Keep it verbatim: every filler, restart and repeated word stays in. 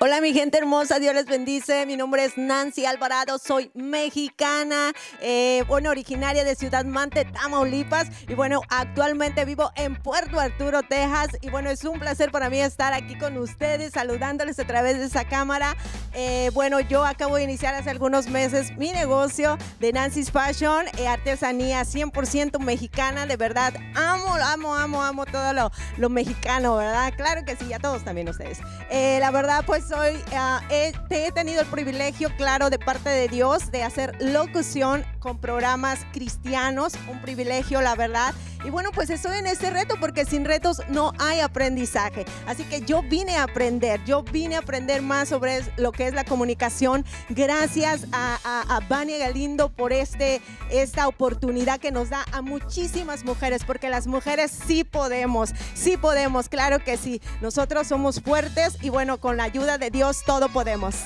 Hola mi gente hermosa, Dios les bendice. Mi nombre es Nancy Alvarado, soy mexicana, eh, bueno, originaria de Ciudad Mante, Tamaulipas. Y bueno, actualmente vivo en Puerto Arturo, Texas. Y bueno, es un placer para mí estar aquí con ustedes, saludándoles a través de esa cámara. Eh, bueno, yo acabo de iniciar hace algunos meses mi negocio de Nancy's Fashion, eh, artesanía cien por ciento mexicana. De verdad, amo, amo, amo, amo todo lo, lo mexicano, ¿verdad? Claro que sí, y a todos también ustedes. Eh, la verdad, pues, Soy, uh, he, he tenido el privilegio, claro, de parte de Dios, de hacer locución con programas cristianos, un privilegio, la verdad. Y bueno, pues estoy en este reto porque sin retos no hay aprendizaje. Así que yo vine a aprender, yo vine a aprender más sobre lo que es la comunicación. Gracias a, a, a Vania Galindo por este, esta oportunidad que nos da a muchísimas mujeres, porque las mujeres sí podemos, sí podemos, claro que sí. Nosotros somos fuertes y bueno, con la ayuda de Dios todo podemos.